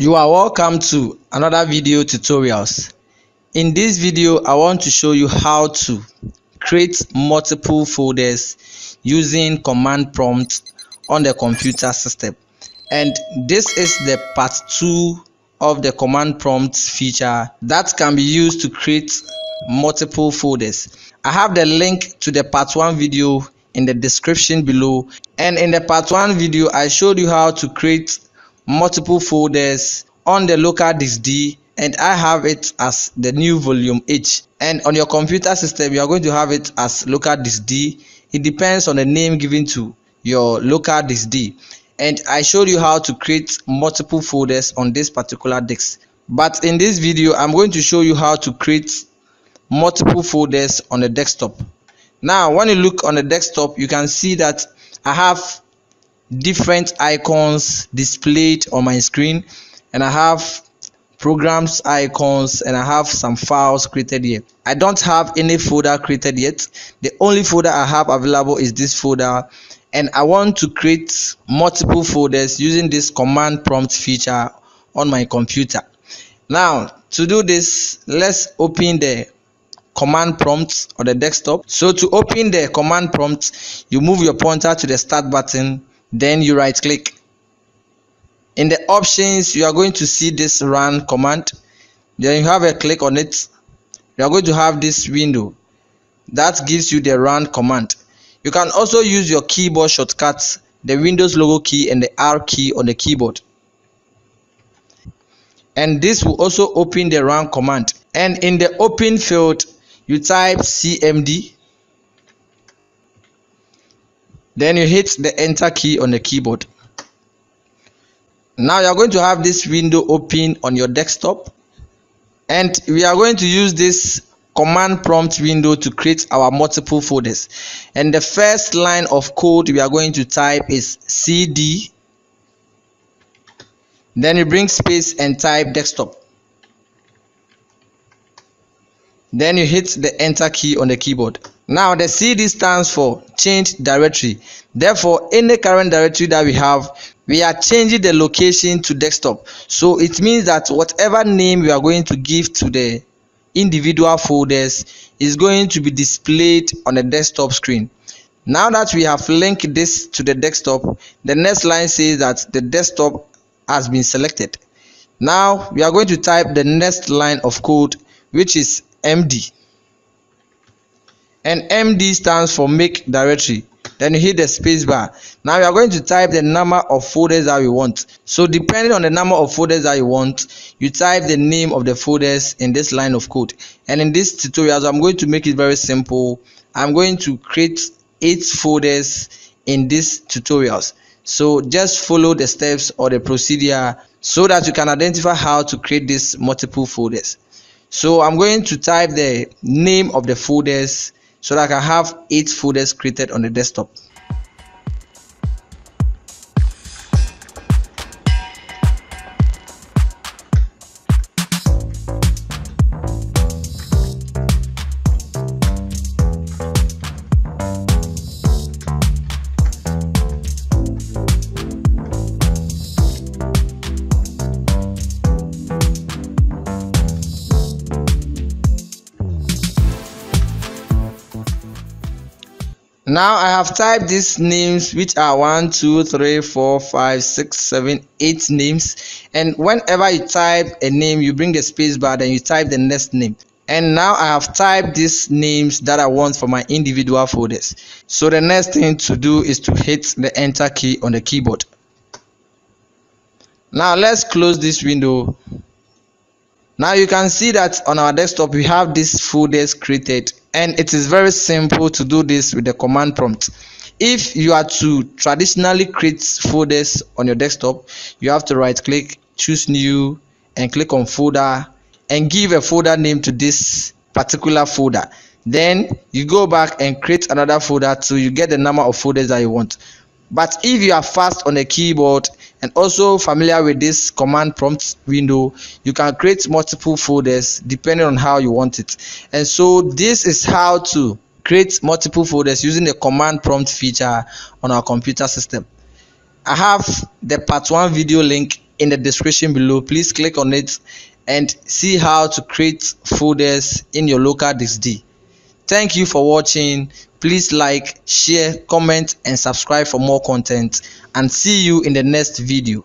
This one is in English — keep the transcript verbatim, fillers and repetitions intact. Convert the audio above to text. You are welcome to another video tutorials. In this video I want to show you how to create multiple folders using command prompt on the computer system, and this is the part two of the command prompt feature that can be used to create multiple folders. I have the link to the part one video in the description below, and in the part one video I showed you how to create multiple folders on the local disk D, and I have it as the new volume H, and on your computer system you are going to have it as local disk D. It depends on the name given to your local disk D, and I showed you how to create multiple folders on this particular disk. But in this video I'm going to show you how to create multiple folders on the desktop. Now when you look on the desktop, you can see that I have different icons displayed on my screen, and I have programs icons, and I have some files created here. I don't have any folder created yet. The only folder I have available is this folder, and I want to create multiple folders using this command prompt feature on my computer. Now to do this, let's open the command prompt on the desktop. So to open the command prompt, you move your pointer to the start button, then you right click. In the options you are going to see this run command, then you have a click on it. You are going to have this window that gives you the run command. You can also use your keyboard shortcuts, the Windows logo key and the R key on the keyboard, and this will also open the run command. And in the open field you type C M D, then you hit the enter key on the keyboard. Now you are going to have this window open on your desktop, and we are going to use this command prompt window to create our multiple folders. And the first line of code we are going to type is C D, then you bring space and type desktop, then you hit the enter key on the keyboard. Now the C D stands for change directory. Therefore any current directory that we have, we are changing the location to desktop. So it means that whatever name we are going to give to the individual folders is going to be displayed on the desktop screen. Now that we have linked this to the desktop, the next line says that the desktop has been selected. Now we are going to type the next line of code, which is M D, and M D stands for make directory. Then you hit the space bar. Now we are going to type the number of folders that we want. So depending on the number of folders that you want, you type the name of the folders in this line of code. And in this tutorial I'm going to make it very simple. I'm going to create eight folders in this tutorials, so just follow the steps or the procedure so that you can identify how to create these multiple folders. So I'm going to type the name of the folders so that I can have eight folders created on the desktop. Now I have typed these names, which are one, two, three, four, five, six, seven, eight names, and whenever you type a name you bring the space bar, then you type the next name. And now I have typed these names that I want for my individual folders. So the next thing to do is to hit the enter key on the keyboard. Now let's close this window. Now you can see that on our desktop we have these folders created, and it is very simple to do this with the command prompt. If you are to traditionally create folders on your desktop, you have to right click, choose new, and click on folder, and give a folder name to this particular folder. Then you go back and create another folder till you get the number of folders that you want. But if you are fast on the keyboard and also familiar with this command prompt window, you can create multiple folders depending on how you want it. And so this is how to create multiple folders using the command prompt feature on our computer system. I have the part one video link in the description below. Please click on it and see how to create folders in your local disk D. Thank you for watching. Please like, share, comment, and subscribe for more content. And see you in the next video.